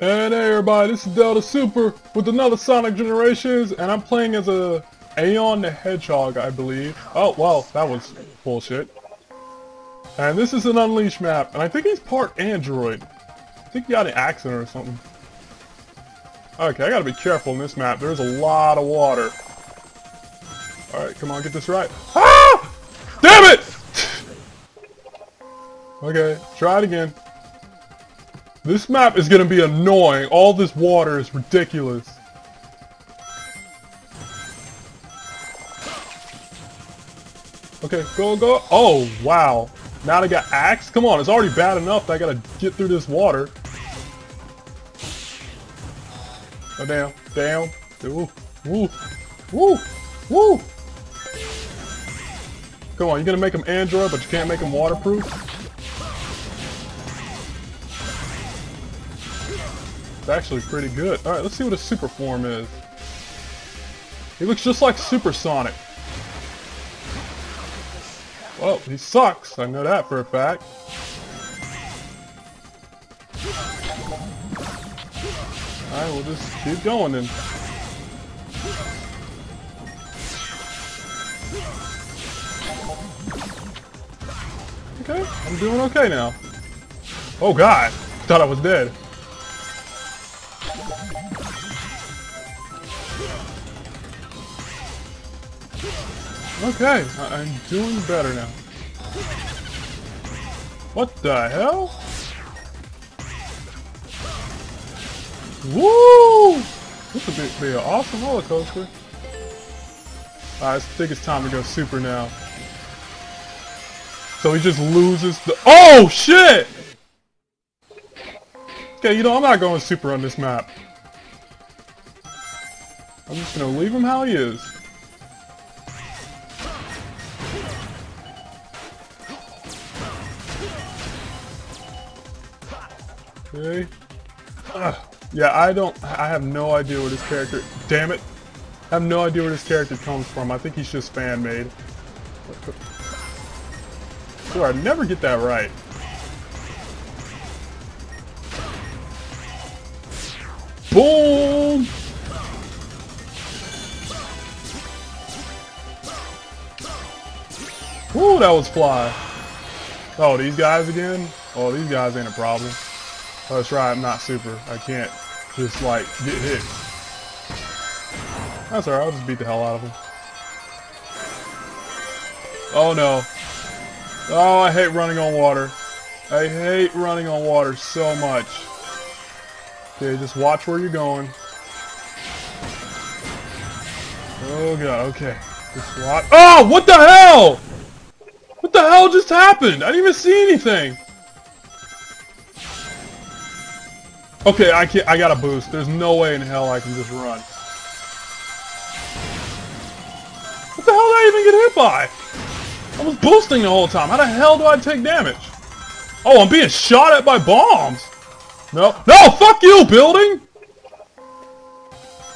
And hey everybody, this is Delta Super with another Sonic Generations, and I'm playing as a Aeon the Hedgehog, I believe. Oh, well, that was bullshit. And this is an Unleashed map, and I think he's part android. I think he got an accent or something. Okay, I gotta be careful in this map. There's a lot of water. Alright, come on, get this right. Ah! Damn it! Okay, try it again. This map is going to be annoying. All this water is ridiculous. Okay, go, go. Oh, wow. Now they got axed? Come on, it's already bad enough that I got to get through this water. Oh, damn. Damn. Woo. Woo. Woo. Woo. Come on, you're going to make them android, but you can't make them waterproof? Actually pretty good. Alright, let's see what his super form is. He looks just like Super Sonic. Well, he sucks. I know that for a fact. Alright, we'll just keep going then. Okay, I'm doing okay now. Oh god, thought I was dead. Okay, I'm doing better now. What the hell? Woo! This would be an awesome roller coaster. Alright, I think it's time to go super now. So he just loses the— oh shit! Okay, you know, I'm not going super on this map. I'm just gonna leave him how he is. Okay. Yeah, I have no idea where this character— damn it! I have no idea where this character comes from. I think he's just fan-made. Sure, I'd never get that right. Boom! Ooh, that was fly. Oh, these guys again? Oh, these guys ain't a problem. Oh, that's right, I'm not super. I can't just, like, get hit. That's alright, I'll just beat the hell out of him. Oh no. Oh, I hate running on water. I hate running on water so much. Okay, just watch where you're going. Oh god, okay. Just watch— oh, what the hell? What the hell just happened? I didn't even see anything. Okay, I got a boost. There's no way in hell I can just run. What the hell did I even get hit by? I was boosting the whole time. How the hell do I take damage? Oh, I'm being shot at by bombs. No. No, fuck you, building!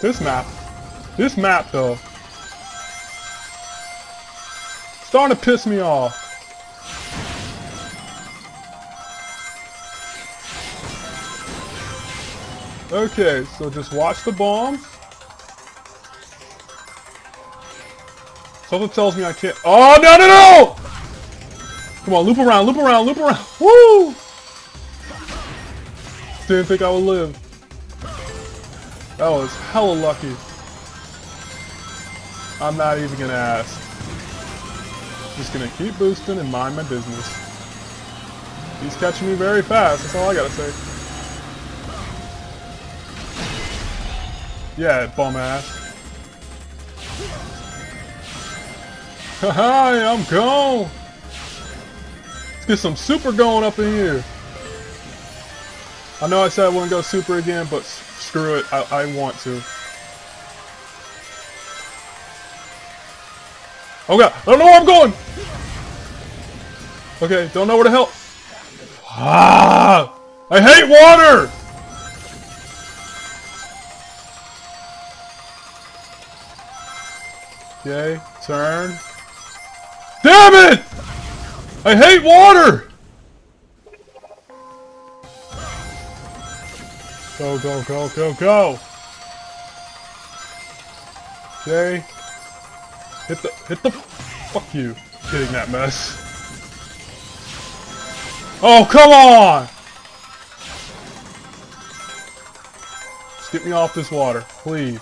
This map. This map, though. It's starting to piss me off. Okay, so just watch the bombs. Something tells me I can't— oh, no, no, no! Come on, loop around, loop around, loop around. Woo! Didn't think I would live. That was hella lucky. I'm not even gonna ask. Just gonna keep boosting and mind my business. He's catching me very fast, that's all I gotta say. Yeah, bum ass. Haha, I'm gone. Let's get some super going up in here. I know I said I wouldn't go super again, but screw it, I want to. Oh god, I don't know where I'm going. Okay, don't know where the hell. Ah, I hate water. Okay, turn. Damn it! I hate water! Go, go, go, go, go! Okay. Hit the... Fuck you. Hitting that mess. Oh, come on! Just get me off this water, please.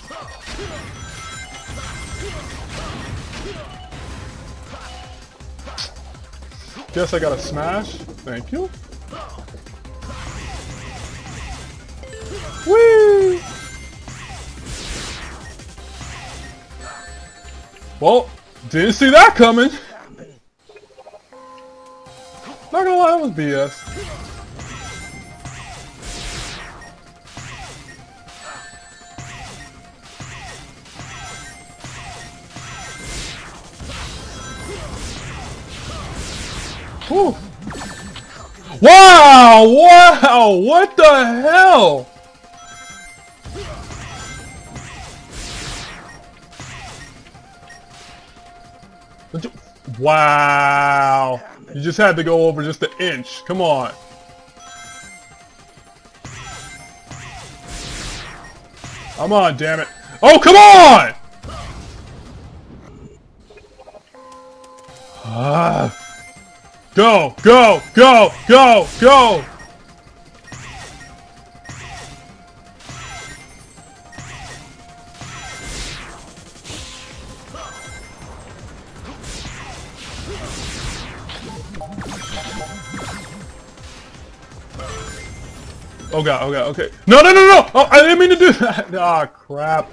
Guess I gotta smash. Thank you. Whee! Well, didn't see that coming! Not gonna lie, that was BS. Whew. Wow! Wow! What the hell? Wow! You just had to go over just an inch. Come on. Come on, damn it. Oh, come on! Go, go, go, go, go! Oh god, oh god, okay. No, no, no, no! Oh, I didn't mean to do that! Ah, crap.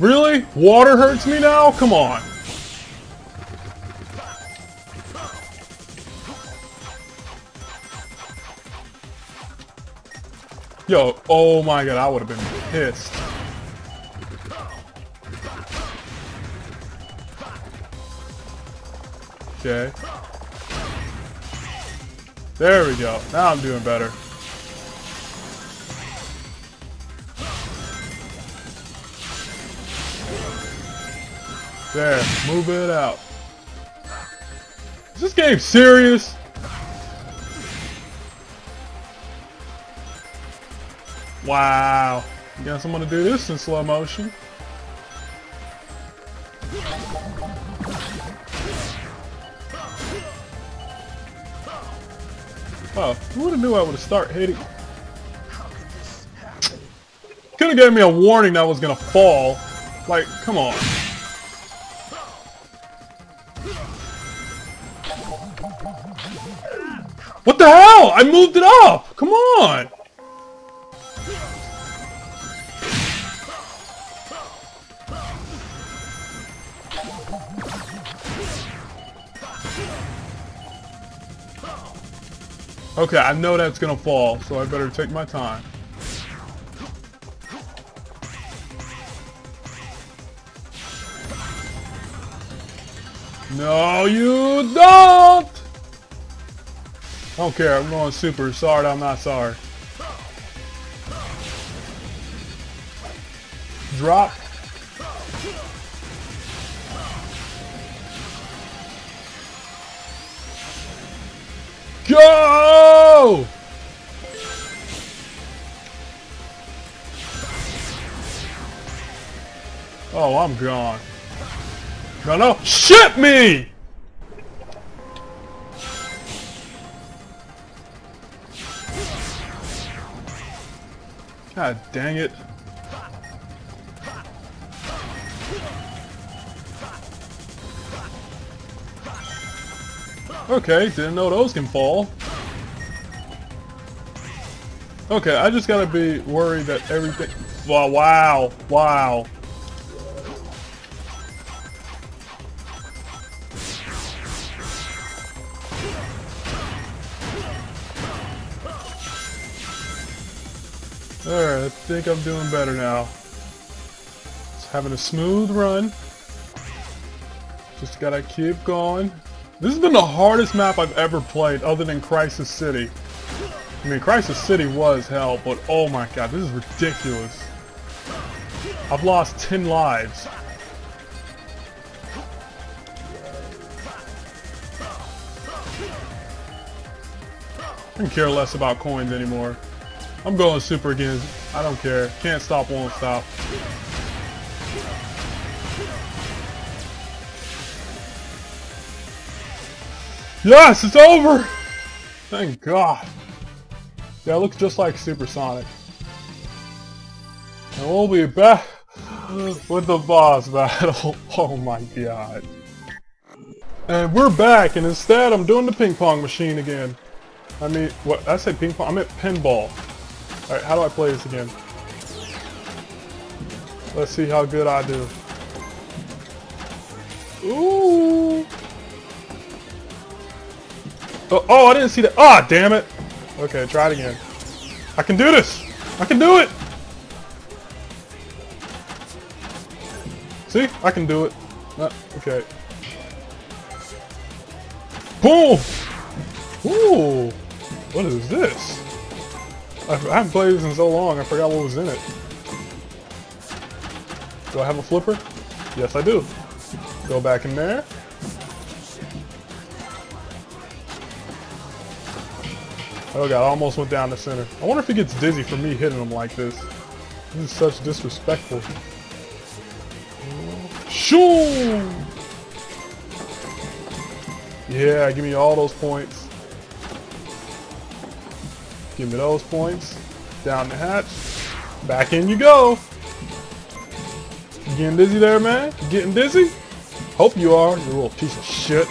Really? Water hurts me now? Come on. Yo, oh my god, I would have been pissed. Okay. There we go. Now I'm doing better. There. Move it out. Is this game serious? Wow. I guess I'm gonna do this in slow motion. Oh, who would have knew I would have started hitting? Could have gave me a warning that I was gonna fall. Like, come on. What the hell? I moved it up! Come on! Okay, I know that's gonna fall, so I better take my time. No, you don't! I don't care, I'm going super. Sorry, I'm not sorry. Drop. Go! Go! Oh, I'm gone. No, no, shit me! God dang it. Okay, didn't know those can fall. Okay, I just gotta be worried that everything... Wow, wow, wow. Alright, I think I'm doing better now. Just having a smooth run. Just gotta keep going. This has been the hardest map I've ever played, other than Crisis City. I mean, Crisis City was hell, but oh my god, this is ridiculous. I've lost 10 lives. I don't care less about coins anymore. I'm going super again. I don't care. Can't stop, won't stop. Yes, it's over! Thank God. That looks just like Super Sonic. And we'll be back with the boss battle. Oh my god. And we're back, and instead I'm doing the ping pong machine again. I mean, what? I said ping pong, I meant pinball. Alright, how do I play this again? Let's see how good I do. Ooh! Oh, oh, I didn't see that. Ah, damn it! Okay, try it again. I can do this! I can do it! See? I can do it. Okay. Boom! Ooh! What is this? I haven't played this in so long, I forgot what was in it. Do I have a flipper? Yes, I do. Go back in there. Oh god, I almost went down the center. I wonder if he gets dizzy from me hitting him like this. This is such disrespectful. Shoo! Yeah, give me all those points. Give me those points. Down the hatch. Back in you go. You getting dizzy there, man? You getting dizzy? Hope you are, you little piece of shit.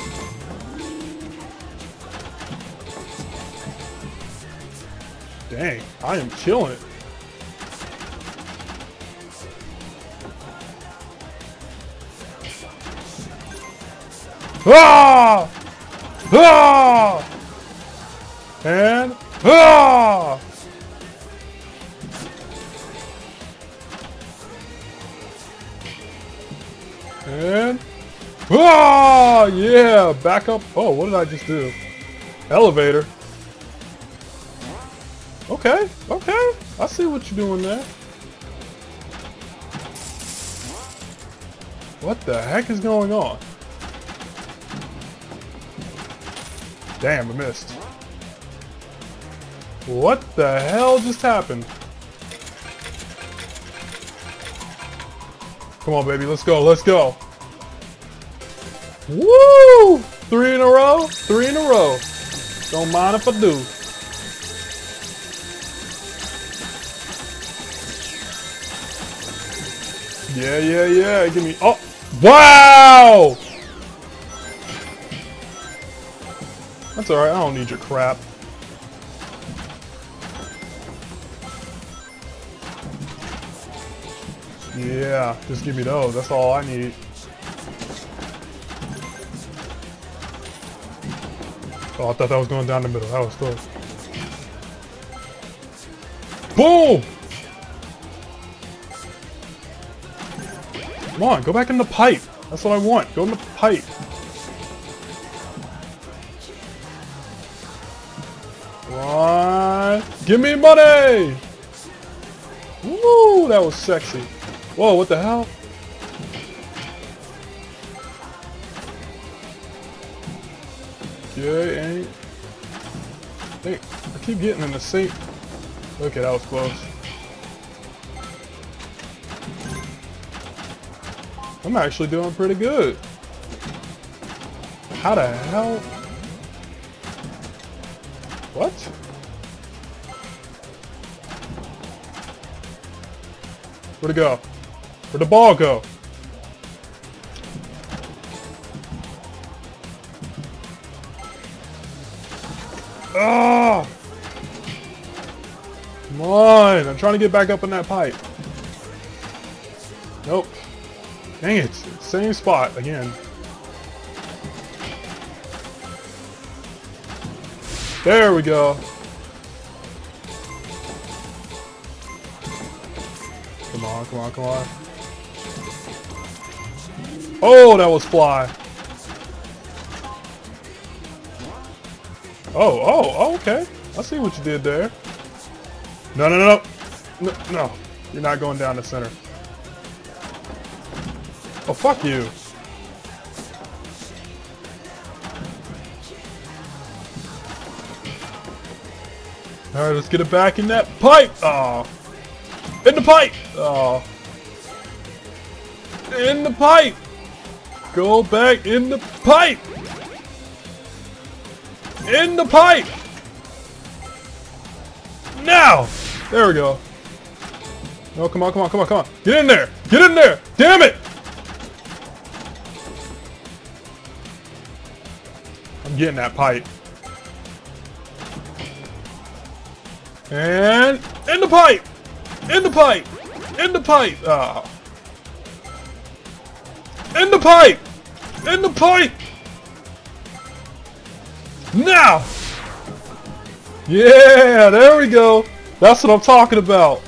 Dang, I am killing it. Ah! Ah! And ah! And ah! Yeah, back up. Oh, what did I just do? Elevator. Okay, okay. I see what you're doing there. What the heck is going on? Damn, I missed. What the hell just happened? Come on, baby, let's go, let's go. Woo! Three in a row, three in a row. Don't mind if I do. Yeah, yeah, yeah, give me, oh, wow! That's alright, I don't need your crap. Yeah, just give me those, that's all I need. Oh, I thought that was going down the middle, that was close. Boom! Come on, go back in the pipe. That's what I want. Go in the pipe. Why? Give me money! Woo! That was sexy. Whoa! What the hell? Okay, ain't. Hey, I keep getting in the sink. Okay, that was close. I'm actually doing pretty good. How the hell? What? Where'd it go? Where'd the ball go? Ah! Come on! I'm trying to get back up in that pipe. Nope. Dang it, same spot again. There we go. Come on, come on, come on. Oh, that was fly. Oh, oh, oh, okay. I see what you did there. No, no, no, no. No, no. You're not going down the center. Oh, fuck you. Alright, let's get it back in that pipe! Oh, in the pipe! Oh, in the pipe! Go back in the pipe! In the pipe! Now! There we go. No, come on, come on, come on, come on. Get in there! Get in there! Damn it! I'm getting that pipe. And in the pipe! In the pipe! In the pipe! Oh. In the pipe! In the pipe! Now! Yeah, there we go! That's what I'm talking about!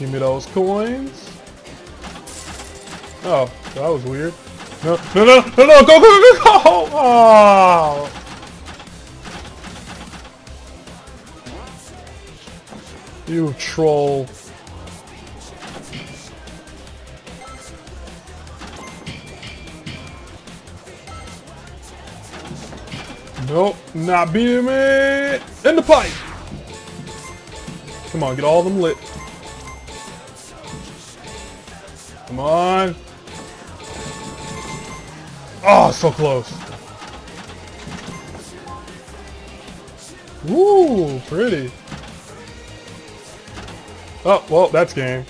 Give me those coins. Oh, that was weird. No, no, no, no, no, go, go, go, go! Oh! You troll. Nope, not beating me. In the pipe. Come on, get all of them lit. Come on. Oh, so close. Ooh, pretty. Oh, well, that's game.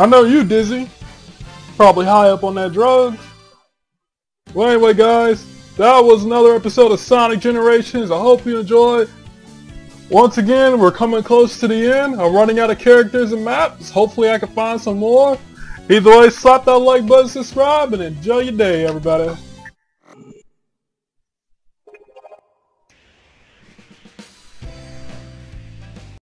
I know you, Dizzy. Probably high up on that drug. Well, anyway, guys, that was another episode of Sonic Generations. I hope you enjoyed. Once again, we're coming close to the end. I'm running out of characters and maps. Hopefully, I can find some more. Either way, slap that like button, subscribe, and enjoy your day, everybody.